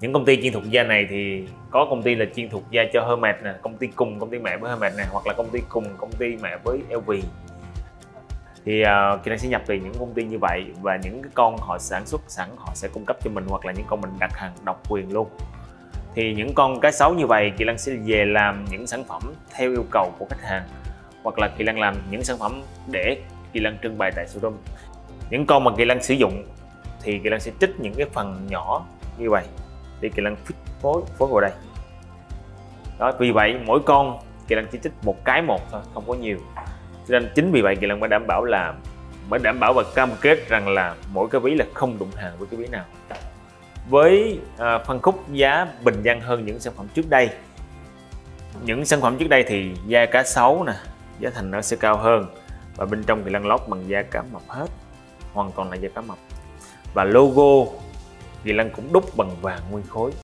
Những công ty chuyên thuộc da này thì có công ty là chuyên thuộc da cho Hermes nè, công ty cùng công ty mẹ với Hermes này, hoặc là công ty cùng công ty mẹ với LV. Thì Kỳ Lân sẽ nhập từ những công ty như vậy, và những cái con họ sản xuất sẵn họ sẽ cung cấp cho mình, hoặc là những con mình đặt hàng độc quyền luôn. Thì những con cá sấu như vậy Kỳ Lân sẽ về làm những sản phẩm theo yêu cầu của khách hàng, hoặc là Kỳ Lân làm những sản phẩm để Kỳ Lân trưng bày tại showroom. Những con mà Kỳ Lân sử dụng thì Kỳ Lân sẽ trích những cái phần nhỏ như vậy để Kỳ Lân phối vào đây. Đó, vì vậy mỗi con Kỳ Lân chỉ trích một cái một thôi, không có nhiều. Cho nên chính vì vậy Kỳ Lân mới đảm bảo và cam kết rằng là mỗi cái ví là không đụng hàng với cái ví nào. Với phân khúc giá bình dân hơn những sản phẩm trước đây. Những sản phẩm trước đây thì da cá sấu nè, giá thành nó sẽ cao hơn, và bên trong Kỳ Lân lót bằng da cá mập hết, hoàn toàn là da cá mập. Và logo Kỳ Lân cũng đúc bằng vàng nguyên khối.